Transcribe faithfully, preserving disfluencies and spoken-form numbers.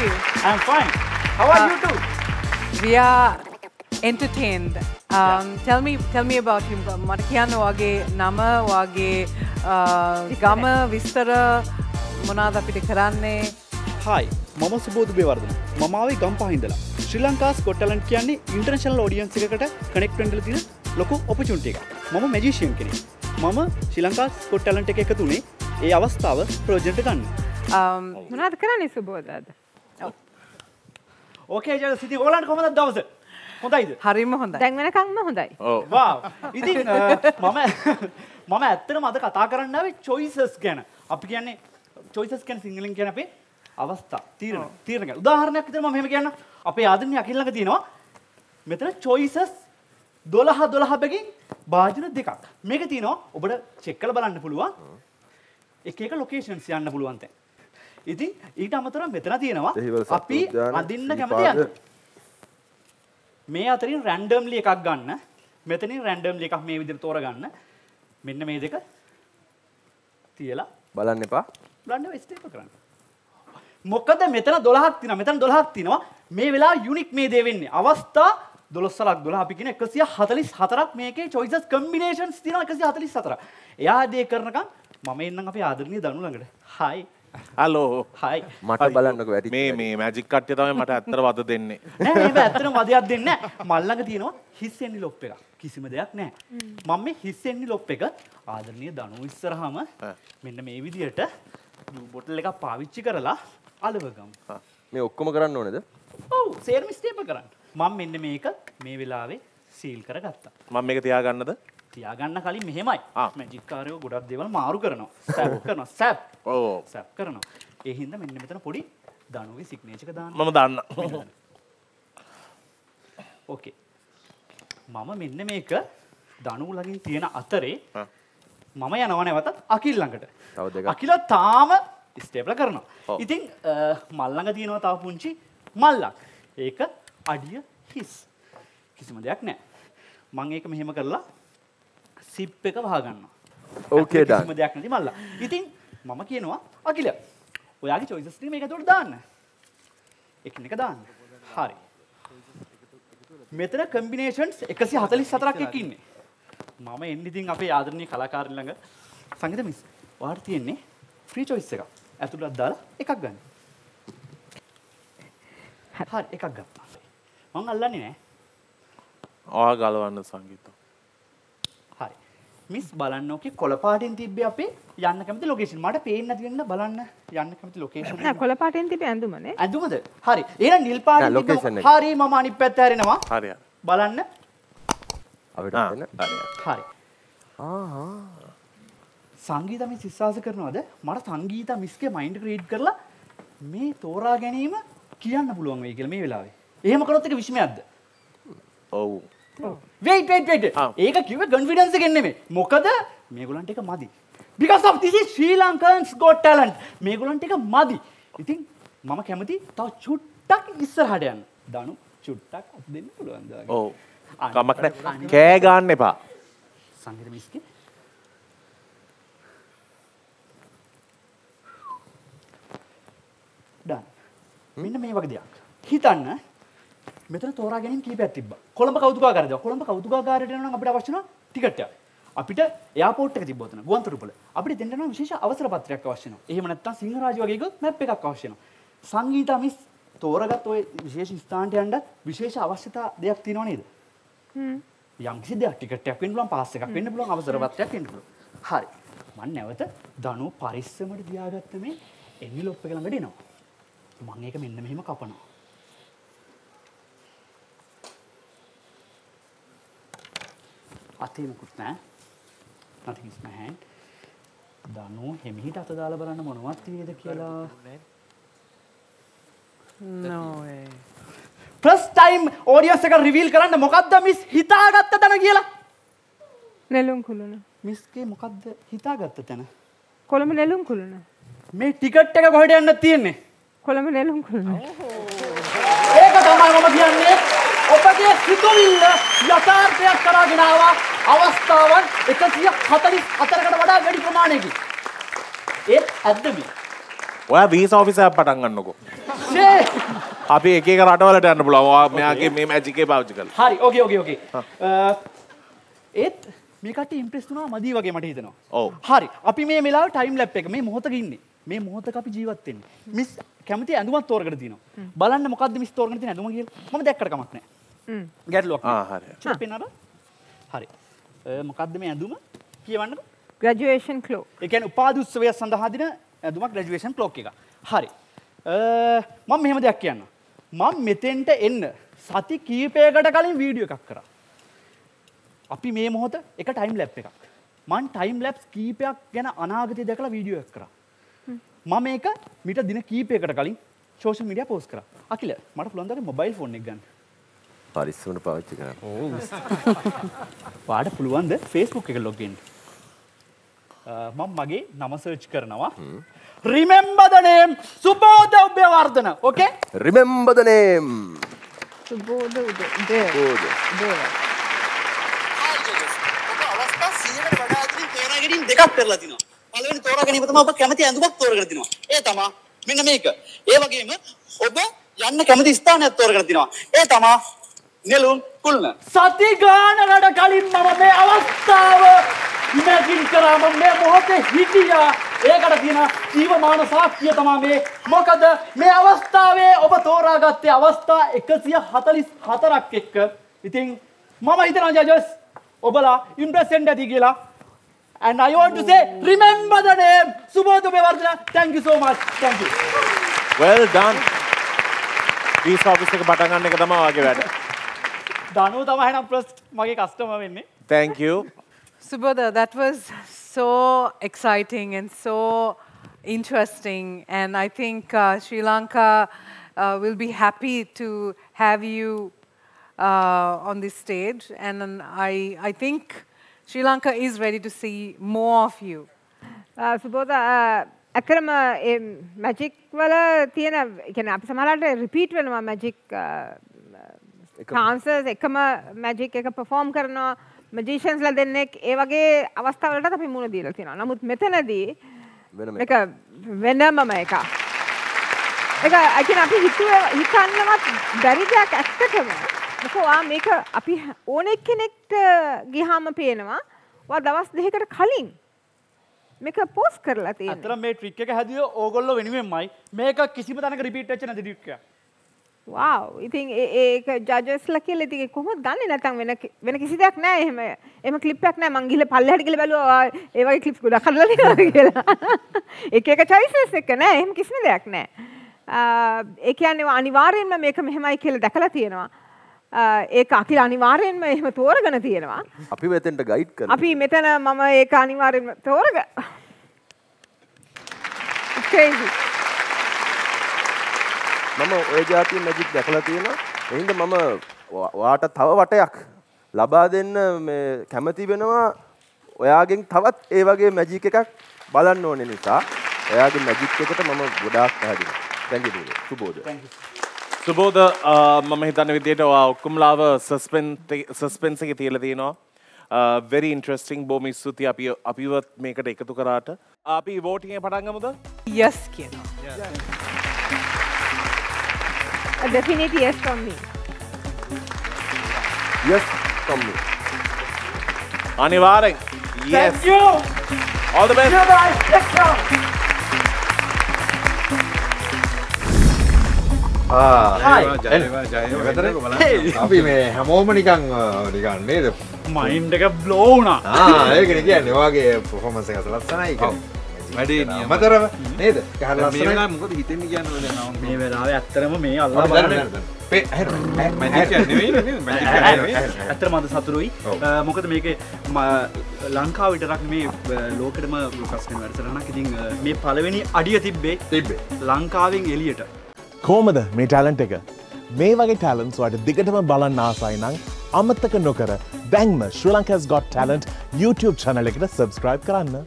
are you? I'm fine. How are uh, you two? We are entertained. Um, yeah. Tell me, tell me about him. Markiyan wage, nama wage, gama vistara, monada pite karanne. Hi, Mama Subodha Ubayawardana. Mama we gampa hindala. Sri Lanka's Got Talent kiyanne international audience ekata connect වෙන්න තියෙන ලොකු opportunity එකක්. මම magician කෙනෙක්. මම Sri Lanka's Got Talent එක එකතු උනේ ඒ අවස්ථාව ප්‍රයෝජනට ගන්න. මොනවද කරන්නේ සුබෝදාද? Okay, ජන සිතින් ඕලන්ට කොහමද දවස? හොඳයිද? හරිම හොඳයි. දැන් වෙනකන්ම හොඳයි. ඔව්. වාව්. ඉතින් මම මම ඇත්තටම අද කතා කරන්න ආවේ choices ගැන. අපි කියන්නේ choices කියන්නේ සිංහලෙන් කියන්නේ අපේ අවස්ථා, තීරණ, තීරණ ගැන. උදාහරණයක් විදිහට මම මෙහෙම කියන්නම්. අපේ ආදරණීය අකිල ළඟ තියෙනවා මෙතන choices දොළහ දොළහ බැගින් භාජන දෙකක්. මේක තියෙනවා ඔබට චෙක් කරලා බලන්න පුළුවන්. එක එක ලොකේෂන්ස් යන්න පුළුවන් දැන්. ඉතින් ඊට අමතරව මෙතන තියෙනවා අපි අඳින්න කැමති අඳ. මේ අතරින් රෑන්ඩම්ලි එකක් ගන්න. මෙතනින් රෑන්ඩම්ලි එකක් මේ විදිහට තෝරගන්න. මෙන්න මේ දෙක තියලා බලන්න එපා. බලන්න ස්ටේප් කරන්න. මොකද මෙතන දොළහක් තියෙනවා. මෙතන දොළහක් තියෙනවා. මේ වෙලාව යුනික් මේ දේ වෙන්නේ. අවස්ථා දොළොස්සක් දොළහ අපි කියන එකසිය හතළිස් හතරක් මේකේ choices combinations තියෙනවා එකසිය හතළිස් හතරක්. එයා දේ කරනකම් මම එන්නම් අපේ ආදරණීය දනු ළඟට. හයි. හලෝ. හයි. මට බලන්නකෝ වැඩි. මේ මේ මැජික් කට්ටිය තමයි මට ඇත්තට වද දෙන්නේ. නෑ නෑ මේ ඇත්තටම වදයක් දෙන්නේ නෑ. මල් ළඟ තියෙනවා හිස් එන්විලොප් එකක්. කිසිම දෙයක් නෑ. මම මේ හිස් එන්විලොප් එක ආදරණීය දනු ඉස්සරහම මෙන්න මේ විදියට blue bottle එකක් පාවිච්චි කරලා අලවගමු. මේ ඔක්කොම කරන්න ඕනේද? ඔව්. සේරම ස්ටේප් කරන්න. මම මෙන්න මේක මේ වෙලාවේ සීල් කරගත්තා. මම මේක තියාගන්නද? තියාගන්න කලින් මෙහෙමයි. මැජික් කාර්යෝ ගොඩක් දේවල් මාරු කරනවා. සැප් කරනවා. සැප්. ඔව්. සැප් කරනවා. ඒ හින්දා මෙන්න මෙතන පොඩි දනුවේ සිග්නේචර් එක දාන්න. මම දාන්න. ඕකේ. මම මෙන්න මේක දනුව ළඟින් තියෙන අතරේ මම යනවා නැවතත් අකිල් ළඟට. තව දෙකක්. අකිලා තාම ස්ටේප්ල කරනවා. ඉතින් මල් ළඟ තියෙනවා තව පුංචි මල්ලක්. ඒක අඩිය හිස්. කිසිම දෙයක් නැහැ. මම ඒක මෙහෙම කරලා සිප් එක වහගන්නවා. ඕකේ ඩන්. කිසිම දෙයක් නැති මල්ලා. ඉතින් මම කියනවා අකිල. ඔයාගේ choices ටික මේක ඇතුළට දාන්න. එකිනෙක දාන්න. හරි. මෙතන combinations එකසිය හතළිස් හතරක් එක්ක ඉන්නේ. මම එන්නේ ඉතින් අපේ ආදරණීය කලාකාරින් ළඟ සංගීත මිස්. ඔයාට තියෙන්නේ free choice එකක්. ඇතුළට දාලා එකක් ගන්න. හරි එකක් ගත්තා. මම අල්ලන්නේ නෑ. ඔයා ගලවන්න සංගීතෝ. හරි. මිස් බලන්න ඕකේ කොළ පාටෙන් තිබ්බේ අපේ යන්න කැමති ලොකේෂන්. මට පේන්නේ නැති වෙන්න බලන්න යන්න කැමති ලොකේෂන්. නෑ කොළ පාටෙන් තිබ්බේ ඇඳුම නේ. ඇඳුමද? හරි. එහෙනම් නිල් පාටෙන් තිබ්බේ. හරි මම අනිත් පැත්ත හැරෙනවා. හරි. බලන්න. අපිට දෙන්න. හරි. ආහා. සංගීත මිස් විශ්වාස කරනවද? මට සංගීත මිස්ගේ මයින්ඩ් ක්‍රියේට් කරලා මේ තෝරා ගැනීම කියන්න පුළුවන් වෙයි කියලා මේ වෙලාවේ. එහෙම කරොත් එක විශ්මයක්ද? ඔව්. wait wait wait. ඒක කිව්වේ confidence එකෙන් නෙමෙයි. මොකද මේගොල්ලන්ට එක මදි. because of this is Sri Lanka's Got Talent. මේගොල්ලන්ට එක මදි. ඉතින් මම කැමති තව චුට්ටක් ඉස්සරහට යන්න. දානු චුට්ටක් අත් දෙන්න පුළුවන් දාගෙන. ඔව්. කමක් නැහැ. කෑ ගන්න එපා. සංගීත මිස්කේ. ඩන්. මෙන්න මේ වගේ දෙයක්. හිතන්න මෙතන තෝරා ගැනීම කීපයක් තිබ්බා. කොළඹ කෞතුකාගාරයද? කොළඹ කෞතුකාගාරයට යනවා නම් අපිට අවශ්‍ය වෙනවා ටිකට් එකක්. අපිට එයාපෝට් එක තිබ්බොත් න ගුවන්තොටුපළ. අපිට දෙන්න නම් විශේෂ අවසර පත්‍රයක් අවශ්‍ය වෙනවා. එහෙම නැත්නම් සිංහරාජ වගේ ගොත් මැප් එකක් අවශ්‍ය වෙනවා. සංගීත මිස් තෝරගත් ওই විශේෂ ස්ථානට යන්න විශේෂ අවශ්‍යතා දෙයක් තියෙනව නේද? හ්ම්. යම් කිසි දෙයක් ටිකට් එකක් වෙන්න පුළුවන්, පාස් එකක් වෙන්න පුළුවන්, අවසර පත්‍රයක් වෙන්න පුළුවන්. හරි. මම නැවත ධනු පරිස්සමට තියාගත්ත මේ එන්විලොප් එක ළඟට එනවා. මම ඒක මෙන්න මෙහෙම කපනවා. අතේ මුකුත් නැහැ. nothing is my hand. දනෝ හිමිහිට අත දාලා බලන්න මොනවත් තියෙද කියලා. no way. first time audience එක reveal කරන්න මොකද්ද මිස් හිතාගත්ත දන කියලා? නෙළුම් කුළුණ. මිස්ගේ මොකද්ද හිතාගත්ත තැන? කොළඹ නෙළුම් කුළුණ. මේ ටිකට් එක කොහෙද යන්න තියෙන්නේ? කොළඹ නෙළුම් කුළුණ. ඒක තමයි මම කියන්නේ. ඔබගේ සිතුවිල්ල යථාර්ථයක් කරගෙන ආවා. අවස්ථාවන් එකසිය හතළිස් හතරකට වඩා වැඩි ප්‍රමාණයකින්. ඒත් ඇද්ද මේ? ඔයා වීසා ඔෆිසර් පටන් ගන්නකො. ෂේ. අපි එක එක රටවලට යන්න පුළුවන්. මෙයාගේ මේ මැජික් එකේ පාවිච්චි කරලා. හරි. ඕකේ ඕකේ ඕකේ. ඒත් මේ කට්ටිය ඉම්ප්‍රෙස් වුණා මදි වගේ මට හිතෙනවා. ඔව්. හරි. අපි මේ වෙලාවේ ටයිම් ලැප් එක මේ මොහොතක ඉන්නේ. මේ මොහොතක අපි ජීවත් වෙන්නේ. මිස් කැමති ඇඳුමක් තෝරගෙන තිනවා. බලන්න මොකද්ද මිස් තෝරගෙන තියෙන ඇඳුම කියලා. මම දැක්කට කමක් නැහැ. හ්ම්. ගැටලුවක් නෑ. ආ හරි. චුට් වෙනවද? හරි. මොකද්ද මේ ඇඳුම? කියවන්නකෝ. Graduation cloak. ඒ කියන්නේ උපාධි උත්සවය සඳහා දින ඇඳුමක් graduation cloak එක. හරි. මම මෙහෙම දෙයක් කියන්නම්. මම මෙතෙන්ට එන්න සති කීපයකට කලින් වීඩියෝ එකක් කරා. අපි මේ මොහොත එක ටයිම් ලැප් එකක්. මම ටයිම් ලැප්ස් කීපයක් ගැන අනාගතය දැකලා වීඩියෝ එකක් කරා. මම මේක මිට දින කීපයකට කලින් social media post කරා. අකිල මට පුළුවන් දාගේ mobile phone එක ගන්න. පරිස්සමට පාවිච්චි කරන්න. ඔව්. පාඩ පුළුවන්ද Facebook එක log in. මම මගේ නම search කරනවා. Remember the name Subodha Ubayawardana. Okay? Remember the name Subodha Ubayawardana. Imagine කරාම මේ මොහොතේ හිටියා ඒකට කියන ජීවමාන සාක්ෂිය තමයි මේ මොකද මේ අවස්ථාවේ ඔබ තෝරාගත්තේ අවස්ථා එකසිය හතලිස් හතරක් එක්ක ඉතින් මම හිතනවා ජජස් ඔබලා ඉම්ප්‍රෙස් වෙන්න ඇති කියලා and I want to say remember the name Subodha Ubayawardana thank you so much thank you well done this office එක පටන් ගන්න එක තමයි වාගේ වැඩ දනුව තමයි නම් ෆස්ට් මගේ කස්ටමර් වෙන්නේ thank you Subodha, that was so exciting and so interesting, and I think uh, Sri Lanka uh, will be happy to have you uh, on this stage, and, and I, I think Sri Lanka is ready to see more of you. Uh, Subodha, akrama magic wala tiyena, can aap samalata repeat wala magic dancers, ekama magic ekama perform karna. Magicians la denne ek e wage avastha walata api muna diyala thiyena. Namuth metanadi meka wenama meka. Meka akin api hituwa hitannamat bari deyak ættatama. Moko wa meka api one ekkenekt gihama peenawa. Wa dawas දෙකකට කලින් මේක post කරලා තියෙනවා. අතන මේ trick එක හැදුවේ ඕගොල්ලෝ වෙනුවෙන්මයි. මේක කිසිම තැනක repeat වෙච්ච නැති trick එකක්. Wow, I think a judges like you, like you, කොහොමද ගන්නේ නැතන් වෙන වෙන කිසි දෙයක් නැහැ එහෙම එහෙම clip එකක් නැහැ මං ගිහලා පල්ලෙහාට ගිහලා බැලුවා ඒ වගේ clips ගොඩක් අරලා තියෙනවා කියලා එක එක choices එක නැහැ එහෙම කිසිම දෙයක් නැහැ ඒ කියන්නේ අනිවාර්යයෙන්ම මේක මෙහෙමයි කියලා දැකලා තියෙනවා ඒක අකිල අනිවාර්යයෙන්ම එහෙම තෝරගෙන තියෙනවා අපි මෙතෙන්ට guide කරනවා අපි මෙතන මම ඒක අනිවාර්යයෙන්ම තෝරග crazy මම ඔය જાතිය මැජික් දැකලා තියෙනවා. එහෙනම් මම ඔයාට තව වටයක් ලබා දෙන්න මේ කැමති වෙනවා. ඔයාගෙන් තවත් ඒ වගේ මැජික් එකක් බලන්න ඕනේ නිසා ඔයාගේ මැජික් එකට මම ගොඩාක් ආදිනවා. Thank you Subodha. Thank you. Subodha මම හිතන විදිහට ඔයා ඔක්කොමලාව සස්පෙන්ස් සස්පෙන්ස් එකේ තියලා තියෙනවා. Very interesting බොහොම ස්තුතියි අපි අපිව මේකට එකතු කරාට. අපි voting එක පටන් ගමුද? Yes කියනවා. A definite yes from me. Yes from me. Anivarang. Yes. Thank you. All the best. Ah. Hi. Hey. Abi me hamoma nikan nikan neda. Mind එක blown ah. Ah, ඒක කියන්නේ ඔයාගේ performance එක ලස්සනයි කියන්නේ. වැඩේ නියම මතරව නේද ගහලා මේ වෙලාවේ මොකද හිතෙන්නේ කියනවද දැන් මේ වෙලාවේ ඇත්තටම මේ අල්ලා බලන්න මේ මැජික් නෙවෙයි නේද මැජික් නෙවෙයි ඇත්තටම අද සතුරුයි මොකද මේකේ ලංකාව විතරක් නෙමේ ලෝකෙටම ප්‍රකාශ වෙන වැඩසටහනක් ඉතින් මේ පළවෙනි අඩිය තිබ්බේ තිබ්බේ ලංකාවෙන් එළියට කොහමද මේ ටැලන්ට් එක මේ වගේ ටැලන්ට්ස් වලට දිගටම බලන්න ආසයි නම් අමතක නොකර දැන්ම Sri Lanka's Got Talent YouTube channel එකට subscribe කරන්න